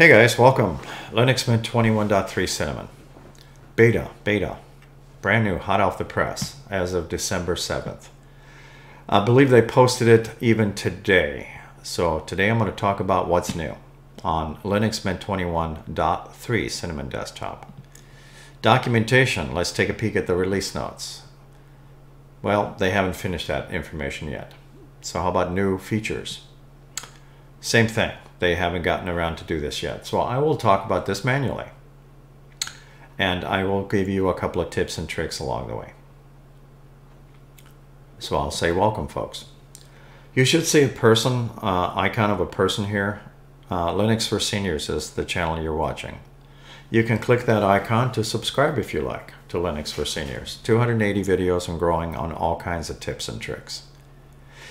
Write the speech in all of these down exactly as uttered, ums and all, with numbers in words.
Hey guys, welcome. Linux Mint twenty-one point three Cinnamon. Beta, beta. Brand new, hot off the press, as of December seventh. I believe they posted it even today. So today I'm going to talk about what's new on Linux Mint twenty-one point three Cinnamon Desktop. Documentation, let's take a peek at the release notes. Well, they haven't finished that information yet. So how about new features? Same thing. They haven't gotten around to do this yet. So I will talk about this manually. And I will give you a couple of tips and tricks along the way. So I'll say welcome, folks. You should see a person, uh, icon of a person here. Uh, Linux for Seniors is the channel you're watching. You can click that icon to subscribe if you like to Linux for Seniors. two hundred eighty videos and growing on all kinds of tips and tricks.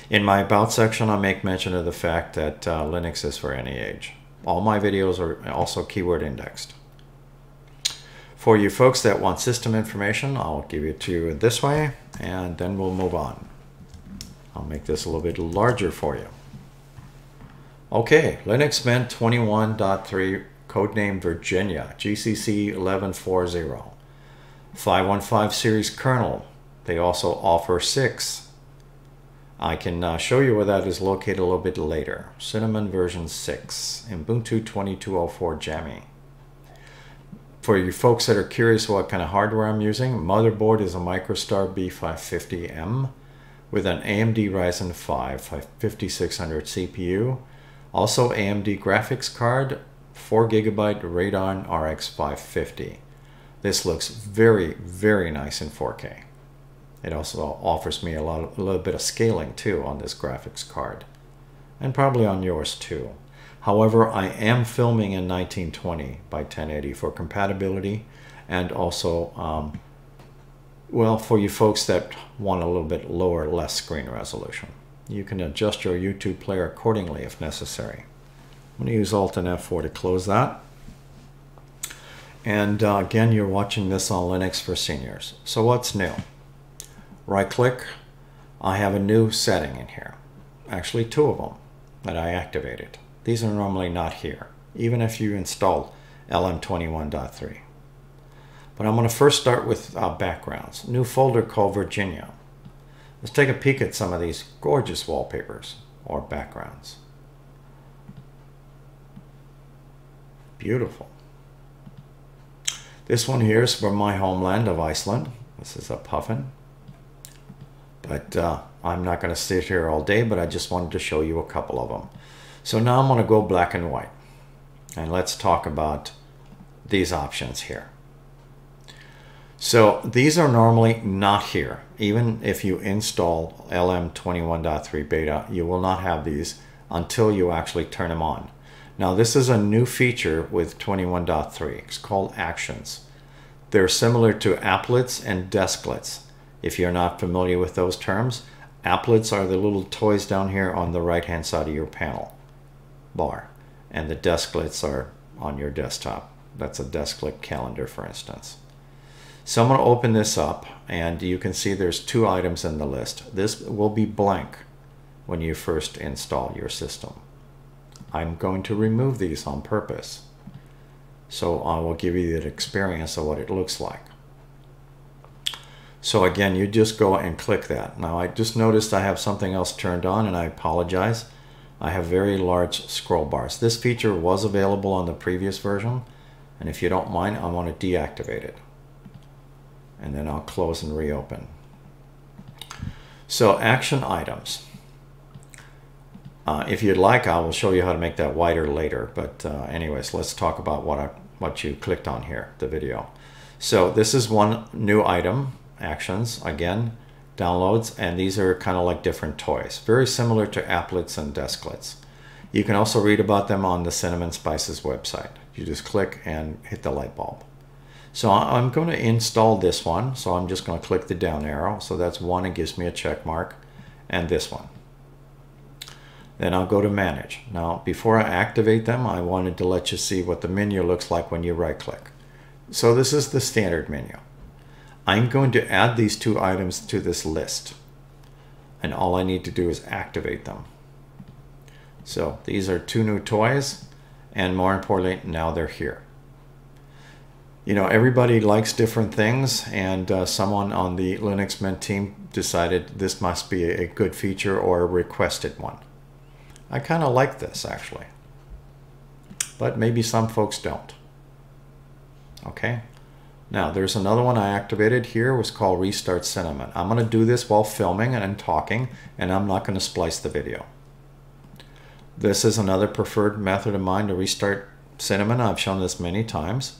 In my About section, I make mention of the fact that uh, Linux is for any age. All my videos are also keyword indexed. For you folks that want system information, I'll give it to you this way, and then we'll move on. I'll make this a little bit larger for you. Okay, Linux Mint twenty-one point three, codename Virginia, G C C eleven forty. five one five series kernel. They also offer six. I can uh, show you where that is located a little bit later. Cinnamon version six, Ubuntu twenty-two oh four Jammy. For you folks that are curious what kind of hardware I'm using, motherboard is a MicroStar B five fifty M with an A M D Ryzen five fifty-six hundred C P U. Also A M D graphics card, four gigabyte Radeon R X five fifty. This looks very, very nice in four K. It also offers me a, lot of, a little bit of scaling too on this graphics card, and probably on yours too. However, I am filming in nineteen twenty by ten eighty for compatibility, and also, um, well, for you folks that want a little bit lower, less screen resolution. You can adjust your YouTube player accordingly if necessary. I'm going to use Alt and F four to close that. And uh, again, you're watching this on Linux for Seniors. So what's new? Right click, I have a new setting in here. Actually two of them that I activated. These are normally not here, even if you install L M twenty-one point three. But I'm gonna first start with uh, backgrounds. New folder called Virginia. Let's take a peek at some of these gorgeous wallpapers or backgrounds. Beautiful. This one here is from my homeland of Iceland. This is a puffin. But uh, I'm not going to sit here all day, but I just wanted to show you a couple of them. So now I'm going to go black and white. And let's talk about these options here. So these are normally not here. Even if you install L M twenty-one point three beta, you will not have these until you actually turn them on. Now this is a new feature with twenty-one point three. It's called Actions. They're similar to applets and desklets. If you're not familiar with those terms, applets are the little toys down here on the right hand side of your panel bar, and the desklets are on your desktop. That's a desklet calendar, for instance. So I'm going to open this up, and you can see there's two items in the list. This will be blank when you first install your system. I'm going to remove these on purpose, so I will give you the experience of what it looks like. So again, you just go and click that. Now I just noticed I have something else turned on, and I apologize. I have very large scroll bars. This feature was available on the previous version, and if you don't mind, I want to deactivate it. And then I'll close and reopen. So action items. Uh, if you'd like, I will show you how to make that wider later, but uh, anyways, let's talk about what, I, what you clicked on here, the video. So this is one new item. Actions, again, downloads, and these are kind of like different toys, very similar to applets and desklets. You can also read about them on the Cinnamon Spices website. You just click and hit the light bulb. So I'm going to install this one, so I'm just going to click the down arrow. So that's one, it gives me a check mark, and this one. Then I'll go to manage. Now before I activate them, I wanted to let you see what the menu looks like when you right click. So this is the standard menu. I'm going to add these two items to this list, and all I need to do is activate them. So these are two new toys, and more importantly, now they're here. You know, everybody likes different things, and uh, someone on the Linux Mint team decided this must be a good feature or a requested one. I kind of like this, actually, but maybe some folks don't. Okay, now there's another one I activated here, was called Restart Cinnamon. I'm going to do this while filming and I'm talking, and I'm not going to splice the video. This is another preferred method of mine to restart Cinnamon. I've shown this many times.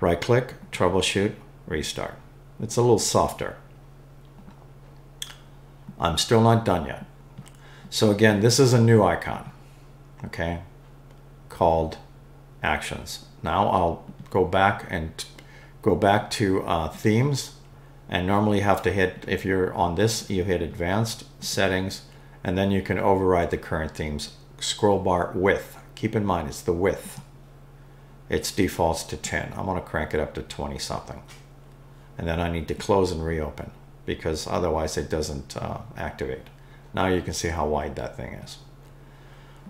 Right click, troubleshoot, restart. It's a little softer. I'm still not done yet. So again, this is a new icon, okay, called Actions. Now I'll go back and go back to uh, themes, and normally you have to hit, if you're on this, you hit advanced settings, and then you can override the current themes. Scroll bar width, keep in mind it's the width. It's defaults to ten. I'm going to crank it up to twenty something, and then I need to close and reopen because otherwise it doesn't uh, activate. Now you can see how wide that thing is.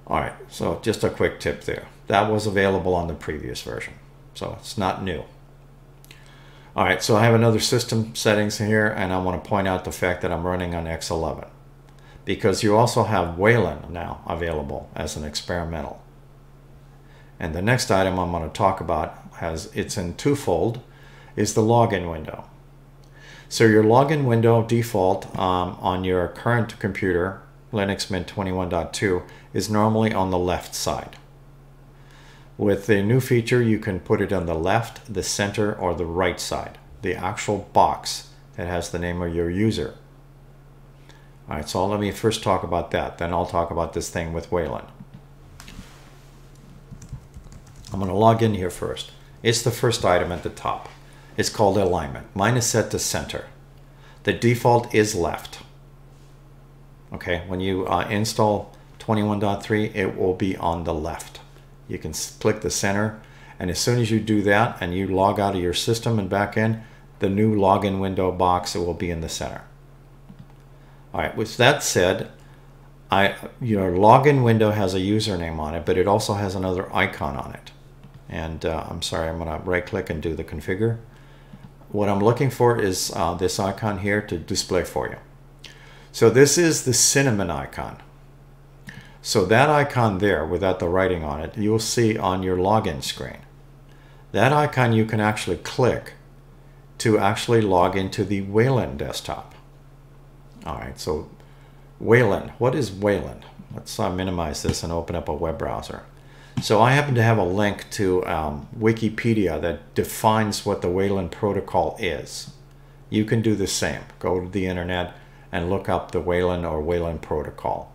All right, so just a quick tip there. That was available on the previous version, so it's not new. All right, so I have another system settings here, and I want to point out the fact that I'm running on X eleven because you also have Wayland now available as an experimental. And the next item I'm going to talk about has it's in twofold is the login window. So your login window default um, on your current computer, Linux Mint twenty-one point two, is normally on the left side. With the new feature, you can put it on the left, the center, or the right side, the actual box that has the name of your user. All right, so let me first talk about that. Then I'll talk about this thing with Wayland. I'm going to log in here first. It's the first item at the top. It's called alignment. Mine is set to center. The default is left. Okay, when you uh, install twenty-one point three, it will be on the left. You can click the center, and as soon as you do that and you log out of your system and back in, the new login window box, it will be in the center. All right, with that said, I, your login window has a username on it, but it also has another icon on it. And uh, I'm sorry, I'm going to right click and do the configure. What I'm looking for is uh, this icon here to display for you. So this is the Cinnamon icon. So that icon there without the writing on it, you'll see on your login screen. That icon you can actually click to actually log into the Wayland desktop. All right, so Wayland, what is Wayland? Let's uh, minimize this and open up a web browser. So I happen to have a link to um, Wikipedia that defines what the Wayland protocol is. You can do the same. Go to the internet and look up the Wayland or Wayland protocol.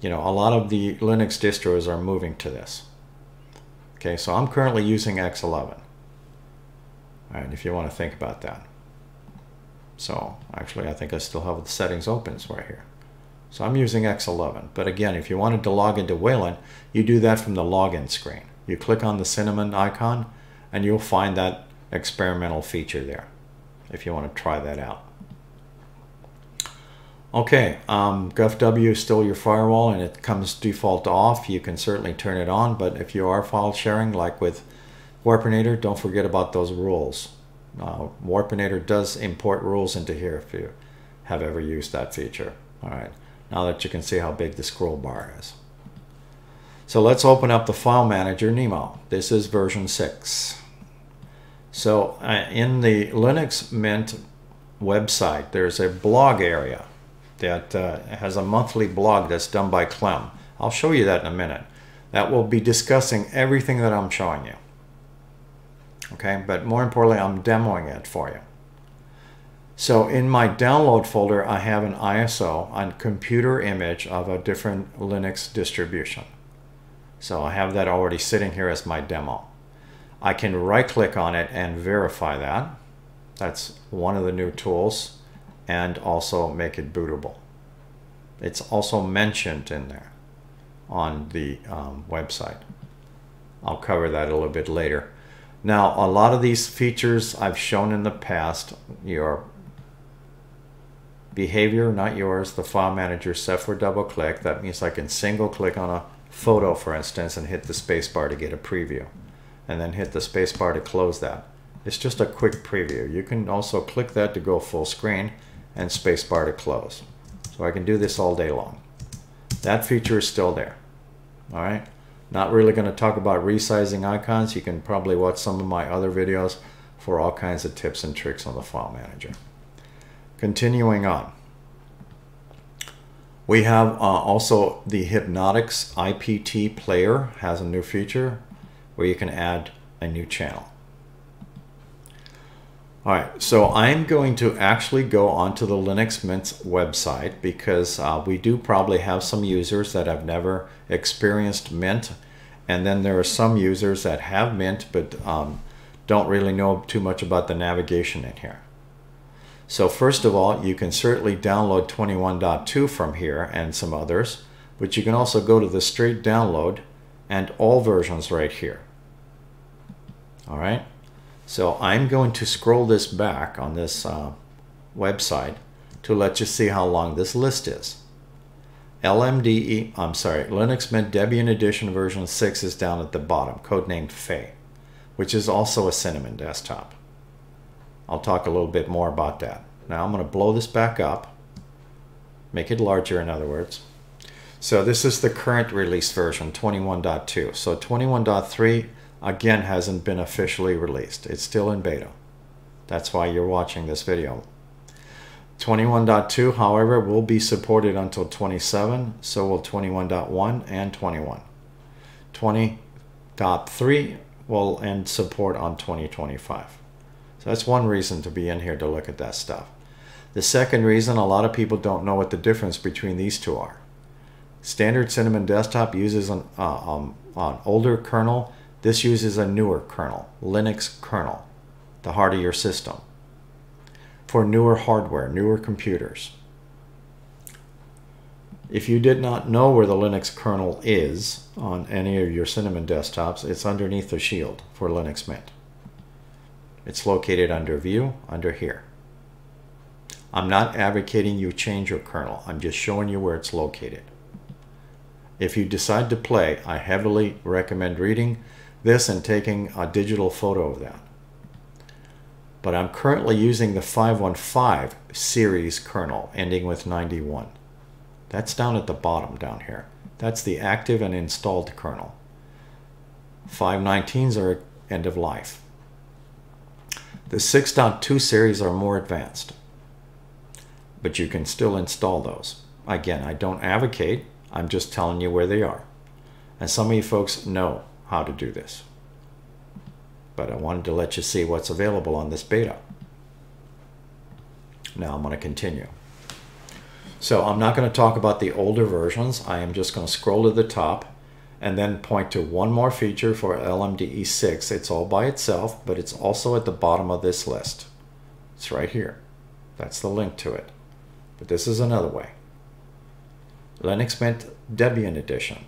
You know, a lot of the Linux distros are moving to this. Okay, so I'm currently using X eleven. All right, if you want to think about that. So actually, I think I still have the settings open right here. So I'm using X eleven, but again, if you wanted to log into Wayland, you do that from the login screen. You click on the Cinnamon icon and you'll find that experimental feature there if you want to try that out. Okay, um, G U F W is still your firewall and it comes default off. You can certainly turn it on, but if you are file sharing like with Warpinator, don't forget about those rules. Uh, Warpinator does import rules into here if you have ever used that feature. All right. Now that you can see how big the scroll bar is. So let's open up the file manager, Nemo. This is version six. So uh, in the Linux Mint website, there's a blog area that uh, has a monthly blog that's done by Clem. I'll show you that in a minute. That will be discussing everything that I'm showing you. Okay, but more importantly, I'm demoing it for you. So in my download folder, I have an I S O, a computer image of a different Linux distribution. So I have that already sitting here as my demo. I can right click on it and verify that. That's one of the new tools, and also make it bootable. It's also mentioned in there on the um, website. I'll cover that a little bit later. Now, a lot of these features I've shown in the past, your behavior, not yours, the file manager, except for double click. That means I can single click on a photo, for instance, and hit the spacebar to get a preview, and then hit the spacebar to close that. It's just a quick preview. You can also click that to go full screen and spacebar to close. So I can do this all day long. That feature is still there. All right. Not really going to talk about resizing icons. You can probably watch some of my other videos for all kinds of tips and tricks on the file manager. Continuing on. We have uh, also the Hypnotix I P T player has a new feature where you can add a new channel. All right, so I'm going to actually go onto the Linux Mint's website because uh, we do probably have some users that have never experienced Mint, and then there are some users that have Mint but um, don't really know too much about the navigation in here. So first of all, you can certainly download twenty-one point two from here and some others, but you can also go to the straight download and all versions right here. All right. So I'm going to scroll this back on this uh, website to let you see how long this list is. L M D E, I'm sorry, Linux Mint Debian Edition version six is down at the bottom, codenamed Fay, which is also a Cinnamon desktop. I'll talk a little bit more about that. Now I'm going to blow this back up, make it larger in other words. So this is the current release version, twenty-one point two. So twenty-one point three again hasn't been officially released. It's still in beta. That's why you're watching this video. twenty-one point two, however, will be supported until twenty-seven, so will twenty-one point one and twenty-one. twenty point three will end support on twenty twenty-five. So that's one reason to be in here to look at that stuff. The second reason, a lot of people don't know what the difference between these two are. Standard Cinnamon Desktop uses an, uh, um, an older kernel. This uses a newer kernel, Linux kernel, the heart of your system, for newer hardware, newer computers. If you did not know where the Linux kernel is on any of your Cinnamon desktops, it's underneath the shield for Linux Mint. It's located under View, under here. I'm not advocating you change your kernel. I'm just showing you where it's located. If you decide to play, I heavily recommend reading this and taking a digital photo of that. But I'm currently using the five one five series kernel ending with ninety-one. That's down at the bottom down here. That's the active and installed kernel. five nineteens are end of life. The six point two series are more advanced, but you can still install those. Again, I don't advocate, I'm just telling you where they are. And some of you folks know how to do this, but I wanted to let you see what's available on this beta. Now I'm going to continue. So I'm not going to talk about the older versions. I am just going to scroll to the top and then point to one more feature for L M D E six. It's all by itself, but it's also at the bottom of this list. It's right here. That's the link to it. But this is another way. Linux Mint Debian Edition.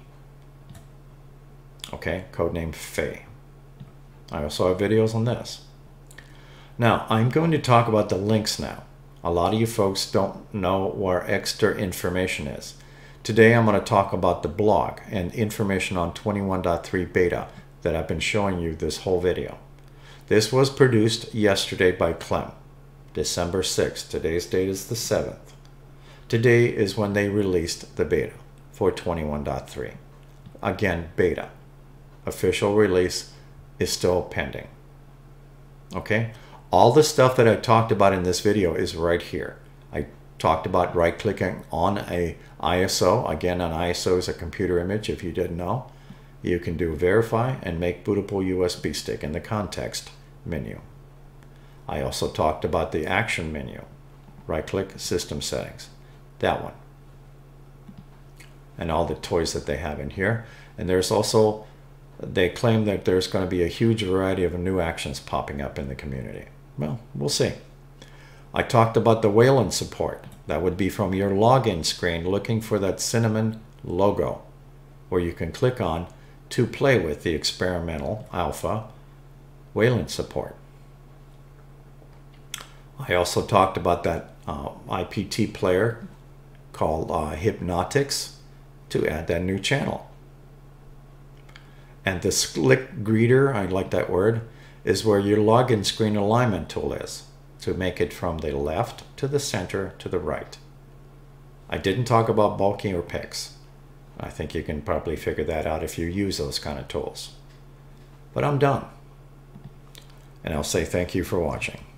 Okay, codename Fay. I also have videos on this. Now, I'm going to talk about the links now. A lot of you folks don't know where extra information is. Today, I'm going to talk about the blog and information on twenty-one point three beta that I've been showing you this whole video. This was produced yesterday by Clem, December sixth. Today's date is the seventh. Today is when they released the beta for twenty-one point three. Again, beta. Official release is still pending. Okay? All the stuff that I talked about in this video is right here. I talked about right-clicking on a I S O. Again, an I S O is a computer image, if you didn't know. You can do verify and make bootable U S B stick in the context menu. I also talked about the action menu. Right-click, system settings. That one. And all the toys that they have in here. And there's also, they claim that there's going to be a huge variety of new actions popping up in the community. Well, we'll see. I talked about the Wayland support. That would be from your login screen looking for that Cinnamon logo where you can click on to play with the experimental alpha Wayland support. I also talked about that uh, I P T player called uh, Hypnotix to add that new channel. And the slick greeter, I like that word, is where your login screen alignment tool is, to make it from the left to the center to the right. I didn't talk about bulking or picks. I think you can probably figure that out if you use those kind of tools. But I'm done. And I'll say thank you for watching.